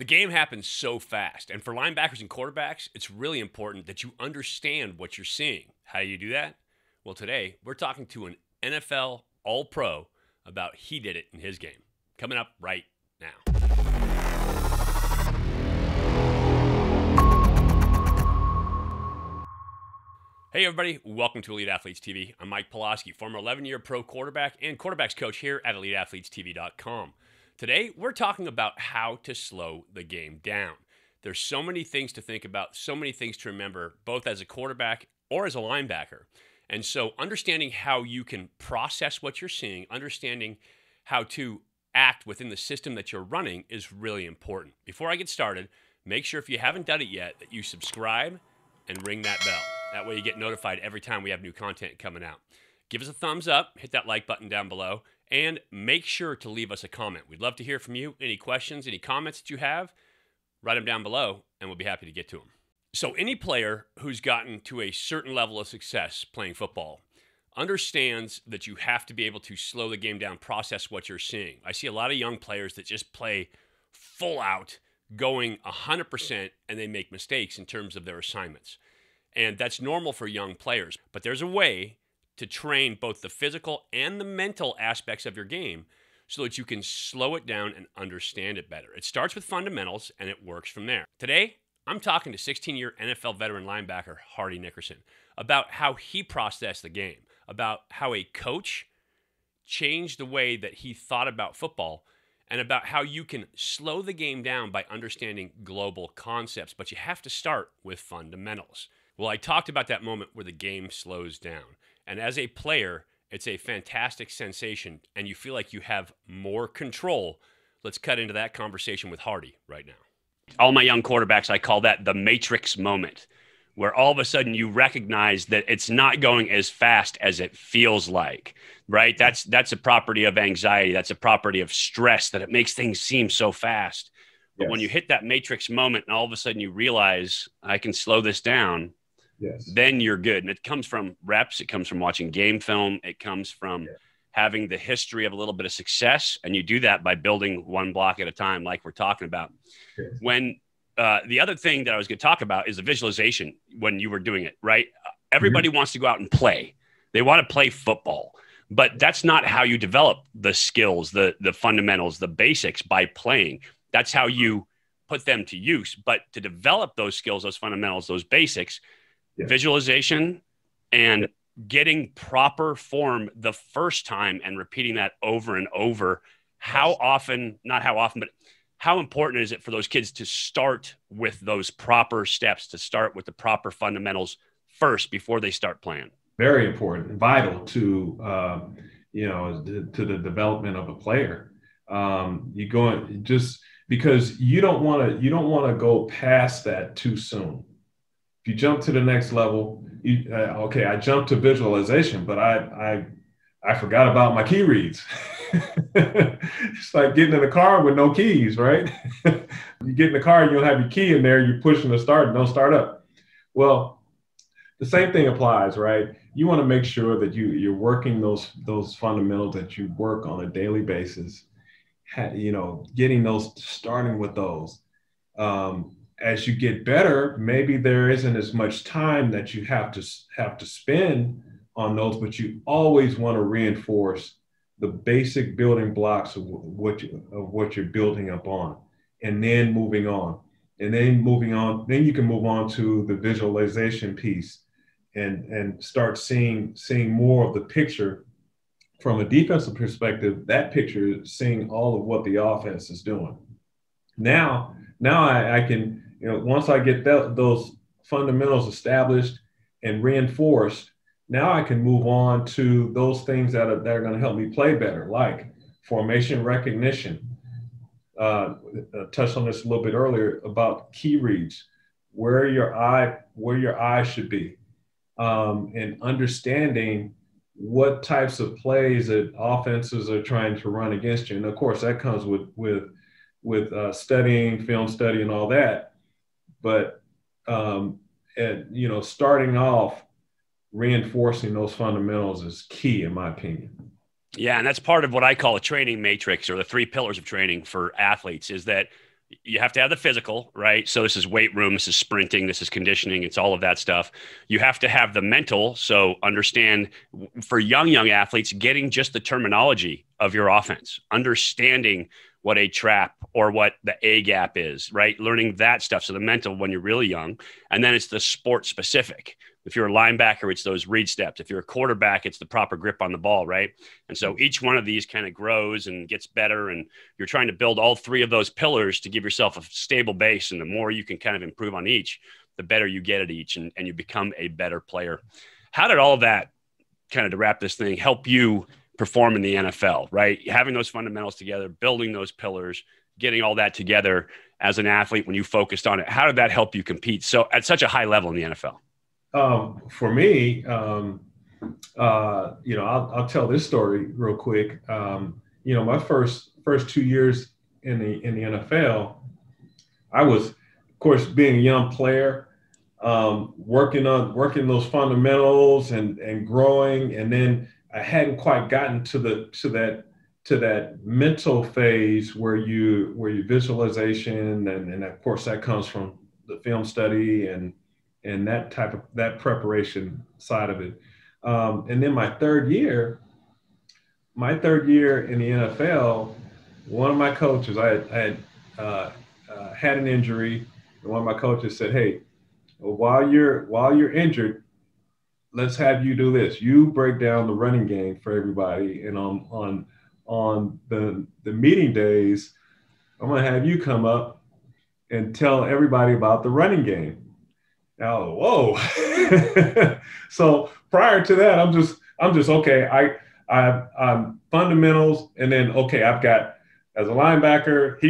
The game happens so fast, and for linebackers and quarterbacks, it's really important that you understand what you're seeing. How do you do that? Well, today, we're talking to an NFL All-Pro about he did it in his game. Coming up right now. Hey everybody, welcome to Elite Athletes TV. I'm Mike Pawlawski, former 11-year pro quarterback and quarterbacks coach here at EliteAthletesTV.com. Today, we're talking about how to slow the game down. There's so many things to think about, so many things to remember, both as a quarterback or as a linebacker. And so understanding how you can process what you're seeing, understanding how to act within the system that you're running is really important. Before I get started, make sure if you haven't done it yet that you subscribe and ring that bell. That way you get notified every time we have new content coming out. Give us a thumbs up, hit that like button down below, and make sure to leave us a comment. We'd love to hear from you. Any questions, any comments that you have, write them down below, and we'll be happy to get to them. So any player who's gotten to a certain level of success playing football understands that you have to be able to slow the game down, process what you're seeing. I see a lot of young players that just play full out, going 100%, and they make mistakes in terms of their assignments. And that's normal for young players. But there's a way to train both the physical and the mental aspects of your game so that you can slow it down and understand it better. It starts with fundamentals, and it works from there. Today, I'm talking to 16-year NFL veteran linebacker Hardy Nickerson about how he processed the game, about how a coach changed the way that he thought about football, and about how you can slow the game down by understanding global concepts. But you have to start with fundamentals. Well, I talked about that moment where the game slows down. And as a player, it's a fantastic sensation, and you feel like you have more control. Let's cut into that conversation with Hardy right now. All my young quarterbacks, I call that the matrix moment, where all of a sudden you recognize that it's not going as fast as it feels like, right? That's a property of anxiety. That's a property of stress, that it makes things seem so fast. But yes, when you hit that matrix moment and all of a sudden you realize I can slow this down, yes, then you're good. And it comes from reps. It comes from watching game film. It comes from having the history of a little bit of success. And you do that by building one block at a time, like we're talking about. Yes. When the other thing that I was going to talk about is the visualization when you were doing it, right? Everybody wants to go out and play. They want to play football. But that's not how you develop the skills, the fundamentals, the basics by playing. That's how you put them to use. But to develop those skills, those fundamentals, those basics, visualization and getting proper form the first time and repeating that over and over. How often, not how often, but how important is it for those kids to start with those proper steps, to start with the proper fundamentals first before they start playing? Very important, vital to, you know, to the development of a player. You go just because you don't want to go past that too soon. If you jump to the next level, you, okay, I jumped to visualization, but I forgot about my key reads. It's like getting in a car with no keys, right? You get in the car and you'll have your key in there, you're pushing the start and don't start up. Well, the same thing applies, right? You want to make sure that you're working those fundamentals that you work on a daily basis, you know, getting those, starting with those. As you get better, maybe there isn't as much time that you have to spend on those, but you always want to reinforce the basic building blocks of what you're building up on, and then moving on. And then moving on, then you can move on to the visualization piece and start seeing more of the picture. From a defensive perspective, that picture is seeing all of what the offense is doing. Now I can, you know, once I get those fundamentals established and reinforced, now I can move on to those things that are going to help me play better, like formation recognition. I touched on this a little bit earlier about key reads, where your eye should be, and understanding what types of plays that offenses are trying to run against you. And of course, that comes with studying, film study and all that. But, and, you know, starting off reinforcing those fundamentals is key in my opinion. Yeah. And that's part of what I call a training matrix, or the three pillars of training for athletes, is that you have to have the physical, right? So this is weight room, this is sprinting, this is conditioning, it's all of that stuff. You have to have the mental. So understand, for young athletes, getting just the terminology of your offense, understanding what a trap or what the A gap is, right? Learning that stuff. So the mental when you're really young, and then it's the sport specific. If you're a linebacker, it's those read steps. If you're a quarterback, it's the proper grip on the ball, right? And so each one of these kind of grows and gets better, and you're trying to build all three of those pillars to give yourself a stable base. And the more you can kind of improve on each, the better you get at each, and you become a better player. How did all that, kind of to wrap this thing, help you perform in the NFL, right? Having those fundamentals together, building those pillars, getting all that together as an athlete when you focused on it, how did that help you compete so at such a high level in the NFL? For me, you know, I'll tell this story real quick. You know, my first 2 years in the NFL, I was, of course, being a young player, working those fundamentals and growing. And then I hadn't quite gotten to that mental phase where your visualization, and of course that comes from the film study and that type of that preparation side of it. And then my third year in the NFL, one of my coaches, I had an injury, and one of my coaches said, "Hey, while you're injured, let's have you do this. You break down the running game for everybody, and on the meeting days, I'm gonna have you come up and tell everybody about the running game." Now, whoa! So prior to that, I'm just okay. I'm fundamentals, and then okay, I've got as a linebacker,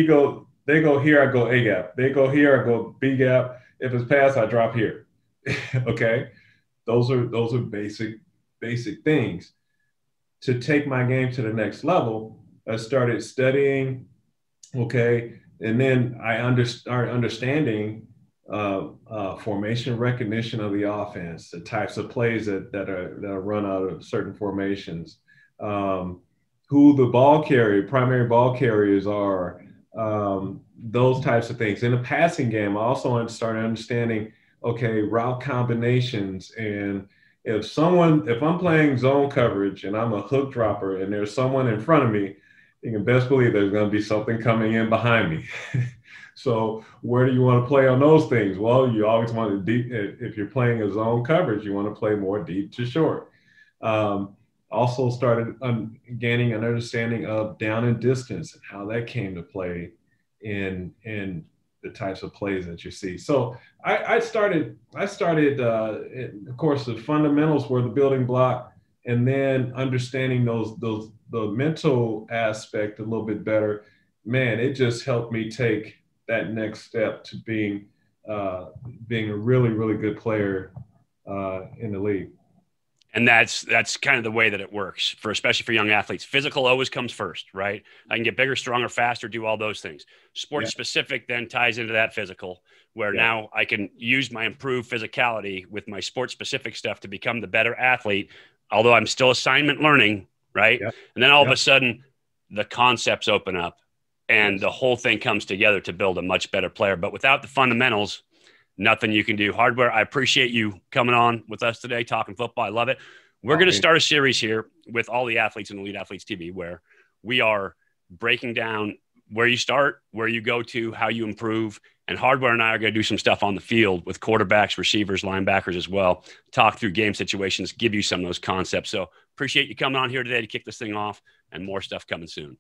they go here, I go A gap. They go here, I go B gap. If it's pass, I drop here. Okay, those are basic things. To take my game to the next level, I started studying. Okay, and then I started understanding. Formation recognition of the offense, the types of plays that are run out of certain formations, who the primary ball carriers are, those types of things. In the passing game, I also started understanding, okay, route combinations. And if I'm playing zone coverage and I'm a hook dropper and there's someone in front of me, you can best believe there's going to be something coming in behind me. So where do you want to play on those things? Well, you always want to deep. If you're playing a zone coverage, you want to play more deep to short. Also started gaining an understanding of down and distance and how that came to play in the types of plays that you see. So of course, the fundamentals were the building block, and then understanding the mental aspect a little bit better. Man, it just helped me take that next step to being a really, really good player in the league. And that's kind of the way that it works, especially for young athletes. Physical always comes first, right? I can get bigger, stronger, faster, do all those things. Sports specific then ties into that physical, where now I can use my improved physicality with my sports specific stuff to become the better athlete, although I'm still assignment learning, right? Yeah. And then all of a sudden, the concepts open up. And the whole thing comes together to build a much better player. But without the fundamentals, nothing you can do. Hardware, I appreciate you coming on with us today, talking football. I love it. We're going to start a series here with all the athletes in Elite Athletes TV, where we are breaking down where you start, where you go to, how you improve. And Hardware and I are going to do some stuff on the field with quarterbacks, receivers, linebackers as well, talk through game situations, give you some of those concepts. So appreciate you coming on here today to kick this thing off, and more stuff coming soon.